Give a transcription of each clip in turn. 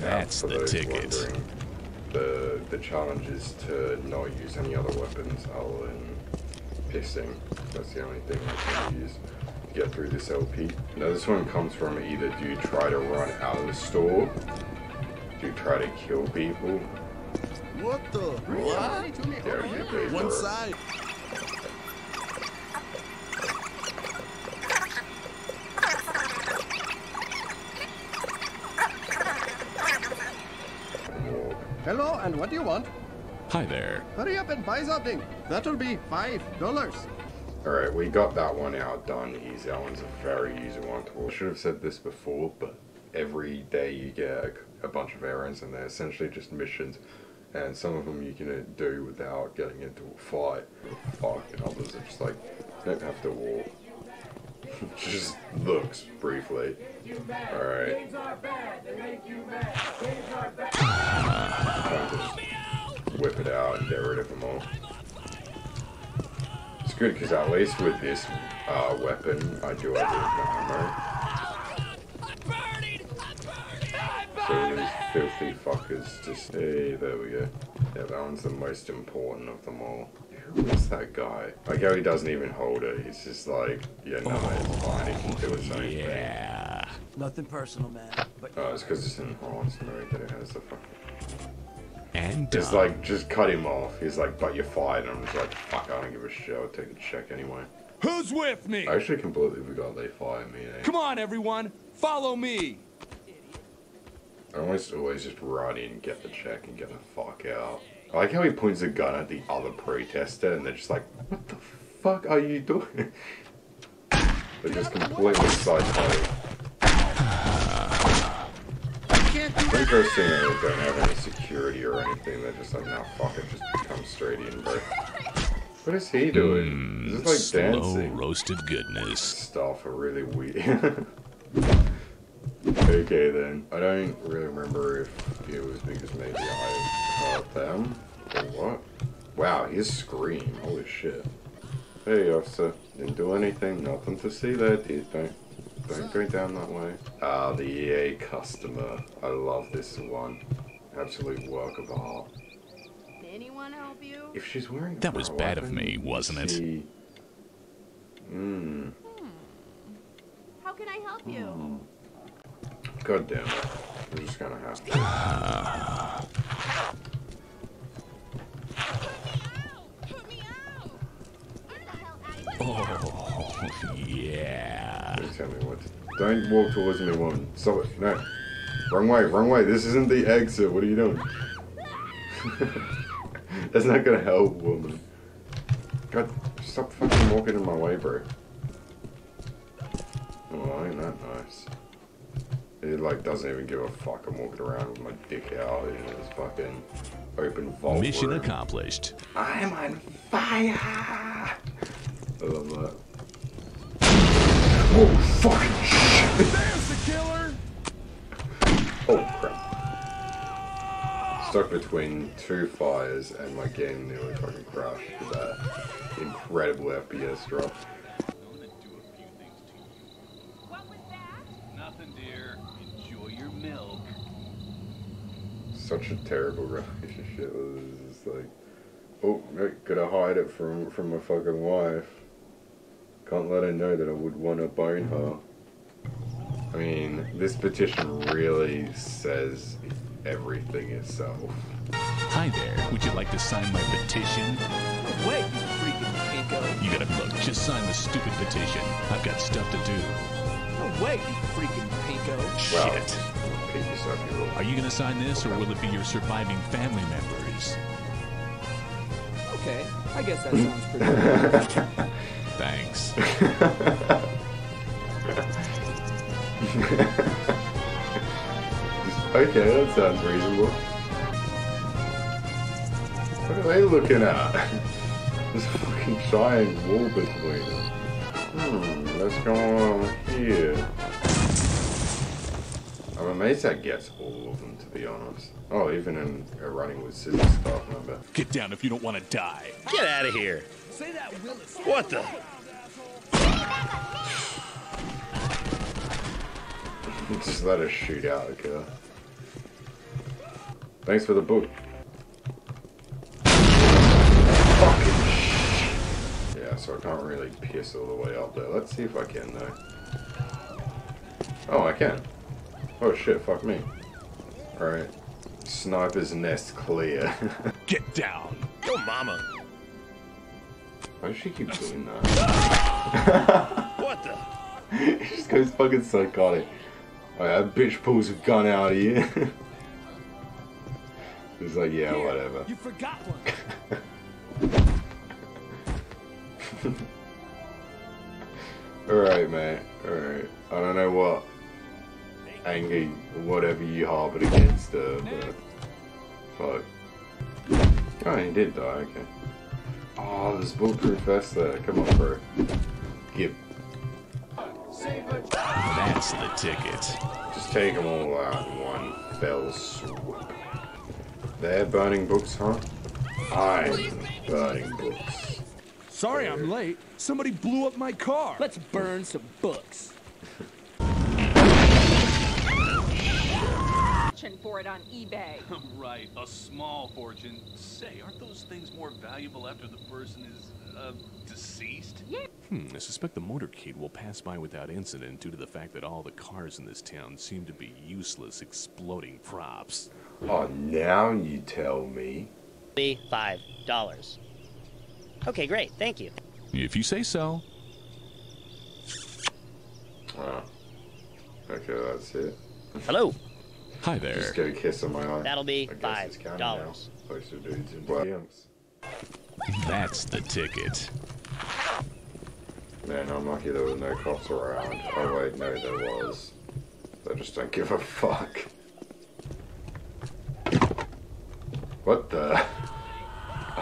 That's the ticket. The challenge is to not use any other weapons other than pissing. That's the only thing I can use to get through this LP. Now this one comes from either do you try to run out of the store, do you try to kill people. What the? What? Yeah, one side. Hello, and what do you want? Hi there. Hurry up and buy something. That'll be $5. Alright, we got that one out done easy. That one's a very easy one. I should have said this before, but every day you get a bunch of errands and they're essentially just missions. And some of them you can do without getting into a fight. Fuck, and others are just like, you don't have to walk. Just looks briefly. Alright. Just whip it out and get rid of them all. It's good because at least with this weapon, I do have the ammo. So these filthy fuckers just. Hey, there we go. Yeah, that one's the most important of them all. What's that guy? Like how he doesn't even hold it. He's just like, yeah, no, it's fine. He can do his own thing. Nothing personal, man. But oh, it's because it's enhanced and everything. It has the fucking. And just like, just cut him off. He's like, but you're fired. And I'm just like, fuck, I don't give a shit. I'll take a check anyway. Who's with me? I actually completely forgot they fired me. Come on, everyone, follow me. I always just run in, get the check, and get the fuck out. I like how he points a gun at the other protester and they're just like, what the fuck are you doing? They're just completely psychotic. Interesting that they don't have any security or anything, they're just like, nah, fuck it, just come straight in, bro. What is he doing? Is this like dancing? Roasted goodness. Stuff are really weird. Okay then, I don't really remember if it was because maybe I caught them or what. Wow, his scream, holy shit. Hey officer, didn't do anything, nothing to see there, dude. Don't go down that way. Ah, the EA customer. I love this one. Absolute work of art. Anyone help you? If she's wearing a that was bad of me, wasn't it? How can I help you? God damn it. We're just gonna have to. Put me out! Oh, yeah. Don't tell me what to do. Don't walk towards me, woman. Stop it. No. Wrong way, wrong way. This isn't the exit. What are you doing? That's not gonna help, woman. God, stop fucking walking in my way, bro. Oh, ain't that nice. It like doesn't even give a fuck. I'm walking around with my dick out in this fucking open vault. Mission room. Accomplished. I'm on fire. I love that. Oh fucking shit! There's the killer. Oh crap! Stuck between two fires and my game nearly fucking crashed with that incredible FPS drop. Such a terrible relationship. It's just like, oh, gotta hide it from my fucking wife. Can't let her know that I would want to bone her. I mean, this petition really says everything itself. Hi there. Would you like to sign my petition? Wait, you freaking pinko! You gotta look. Just sign the stupid petition. I've got stuff to do. No way, you freaking pinko! Wow. Shit. Are you gonna sign this, or will it be your surviving family members? Okay, I guess that sounds pretty good. Thanks. Okay, that sounds reasonable. What are they looking at? This fucking giant wall between them. Let's go on here. I'm amazed that gets all of them, to be honest. Oh, even in running with scissors stuff, I bet. Get down if you don't want to die. Get out of here. Say that, Willis. What the? Just let us shoot out, okay? Thanks for the boot. Fucking shit. Yeah, so I can't really pierce all the way up there. Let's see if I can, though. Oh, I can. Oh shit, fuck me. Alright. Sniper's nest clear. Get down! Yo mama! Why does she keep doing that? What the? She just goes fucking psychotic. Alright, that bitch pulls a gun out of you. He's like, yeah, whatever. You forgot one. Alright, mate. Alright. I don't know what anger, whatever you harbored against her, but fuck. Oh, he did die, okay. Oh, there's bulletproof vest there. Come on, bro. Give. That's the ticket. Just take them all out in one fell swoop. They're burning books, huh? I'm burning books. Sorry I'm late. Somebody blew up my car. Let's burn some books. For it on eBay. Right, a small fortune. Say, aren't those things more valuable after the person is deceased? Yeah. I suspect the motorcade will pass by without incident due to the fact that all the cars in this town seem to be useless exploding props. Oh, now you tell me. $5. Okay, great, thank you. If you say so. Wow. Okay, that's it. Hello. Hi there. Just get a kiss on my eye. That'll be $5. That's the ticket. Man, I'm lucky there were no cops around. Oh wait, no, there was. They just don't give a fuck. What the?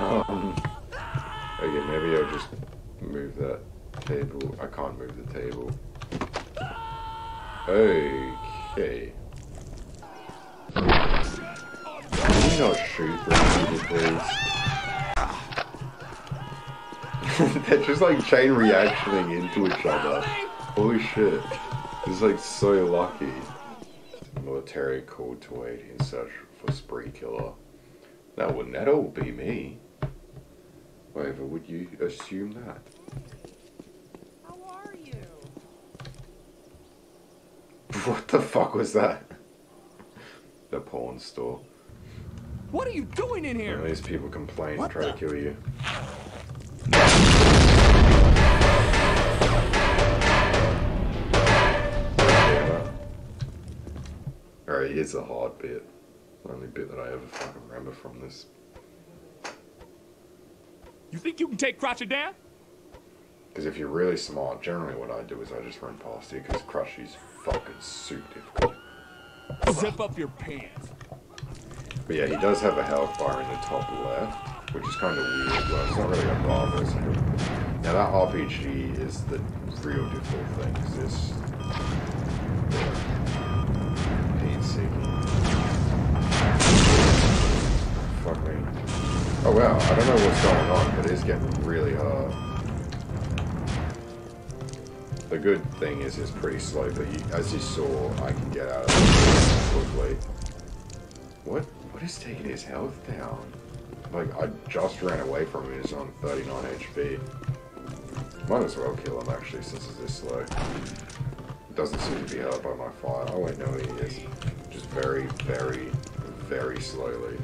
Okay, maybe I'll just move that table. I can't move the table. Okay. Can you not shoot those people, please? They're just like chain reactioning into each other. Holy shit. This is like so lucky. Military called to aid in search for spree killer. Now wouldn't that all be me? However, would you assume that? How are you? What the fuck was that? The pawn store. What are you doing in here? These people complain and try to kill you. Yeah. Alright, here's the hard bit. The only bit that I ever fucking remember from this. You think you can take Crotcher down? Because if you're really smart, generally what I do is I just run past you because Crotcher's fucking super difficult. Zip up your pants. But yeah, he does have a health bar in the top left, which is kind of weird, but it's not really a bar. Now that RPG is the real difficult thing, because it's PC. Fuck me. Oh wow, I don't know what's going on, but it is getting really hard. The good thing is it's pretty slow, but as you saw, I can get out of it quickly. What? What is taking his health down? Like, I just ran away from him. He's on 39 HP. Might as well kill him, actually, since it's this slow. It doesn't seem to be hurt by my fire. Oh, wait, no, he is. Just very, very, very slowly.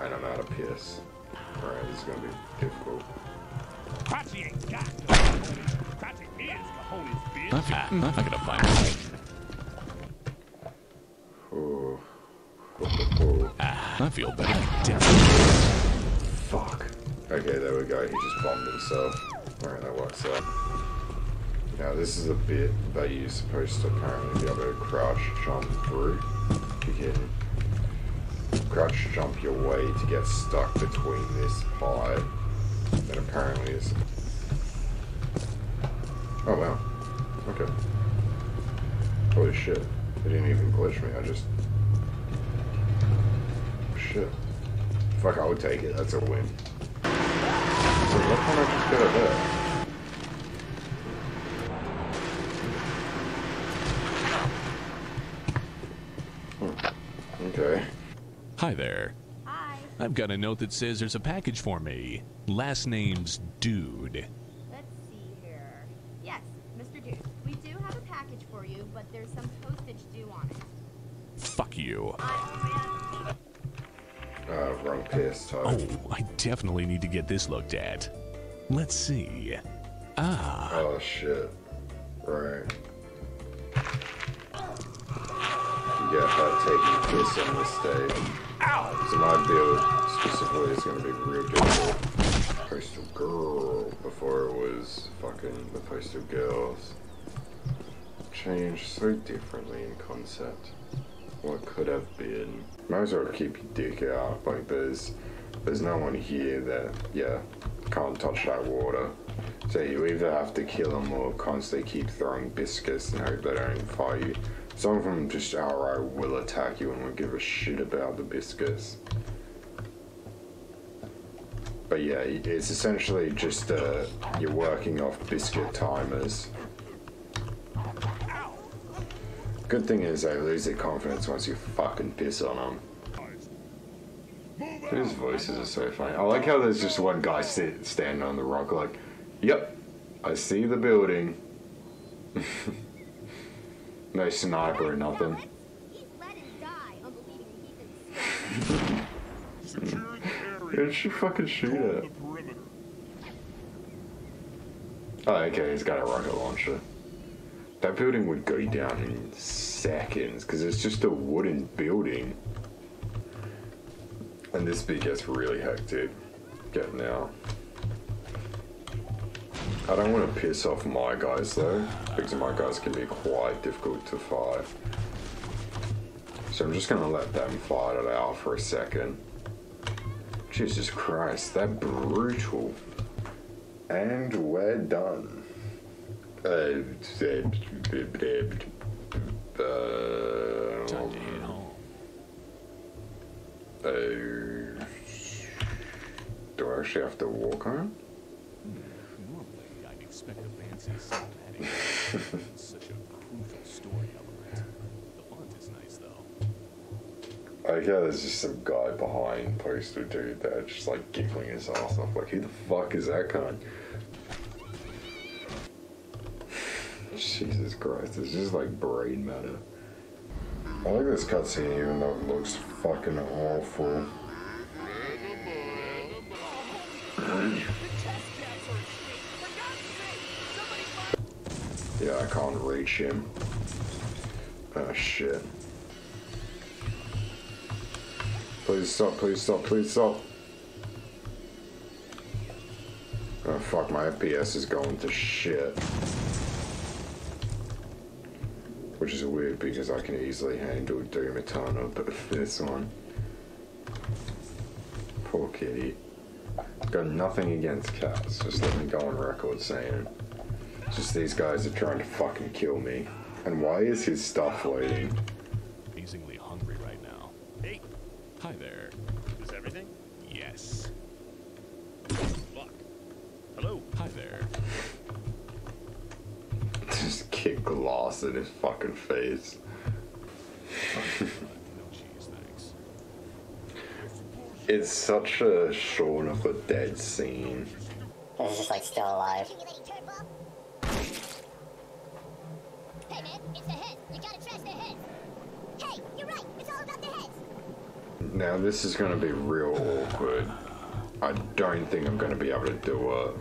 And I'm out of piss. Alright, this is going to be difficult. Crotchy ain't got cojones. Crotchy is cojones, bitch. I'm not going to find him. Oh. I feel better. Fuck. Okay, there we go. He just bombed himself. Alright, that works out. Now, this is a bit that you're supposed to apparently be able to crouch jump through. You can crouch jump your way to get stuck between this pie. And apparently it's. Oh, wow. Okay. Holy shit. It didn't even glitch me. I just. Shit. Fuck, I would take it. That's a win. Wait, what can I just get out of there? Okay. Hi there. Hi. I've got a note that says there's a package for me. Last name's Dude. Let's see here. Yes, Mr. Dude. We do have a package for you, but there's some postage due on it. Fuck you. Wrong piss, Todd. Oh, I definitely need to get this looked at. Let's see. Ah. Oh, shit. Right. You got that taking piss on this stage. Ow! So my build specifically is going to be real difficult. Postal Girl before it was fucking the Postal Girls. Changed so differently in concept. What could have been. Might as well keep your dick out. Like there's no one here that, yeah, can't touch that water. So you either have to kill them or constantly keep throwing biscuits and hope they don't fight you. Some of them just outright will attack you and won't give a shit about the biscuits. But yeah, it's essentially just you're working off biscuit timers. Good thing is they lose their confidence once you fucking piss on them. His voices are so funny. I like how there's just one guy standing on the rock like, yep, I see the building. No sniper or nothing. Who did she fucking shoot at? Oh, okay, he's got a rocket launcher. That building would go down in seconds, because it's just a wooden building. And this bit gets really hectic. Getting out. I don't want to piss off my guys though, because my guys can be quite difficult to fight. So I'm just going to let them fight it out for a second. Jesus Christ, they're brutal. And we're done. Time to head home. Do I actually have to walk home? Expect the fancy sound heading. Such a crucial story element. The font is nice though. I hear there's just some guy behind Postal Dude there just like giggling his ass off. Like, who the fuck is that cunt? Jesus Christ, it's just like brain matter. I like this cutscene even though it looks fucking awful. Yeah, I can't reach him. Oh shit. Please stop, please stop, please stop. Oh fuck, my FPS is going to shit. Which is weird because I can easily handle Doom Eternal, but this one. Poor kitty. Got nothing against cats, just let me go on record saying it. Just these guys are trying to fucking kill me. And why is his stuff waiting? Amazingly hungry right now. Hey! Hi there. Is everything? Yes. Fuck. Hello. Hi there. Just kick glass in his fucking face. No cheese, thanks. It's such a Shaun of the Dead scene. He's just like still alive. Now this is going to be real awkward. I don't think I'm going to be able to do it.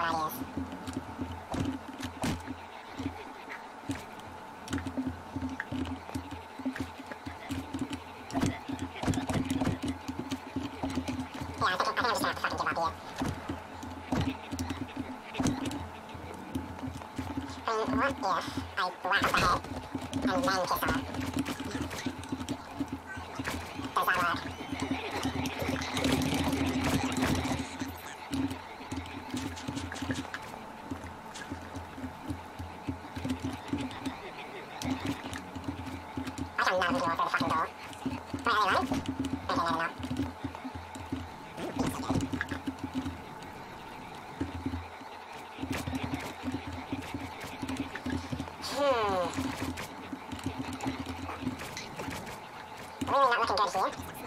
how it is. What if I blast ahead and then kiss her? Does that work? I don't know who's going through the fucking door. Do I really like? Okay, I don't know. Really not looking good here.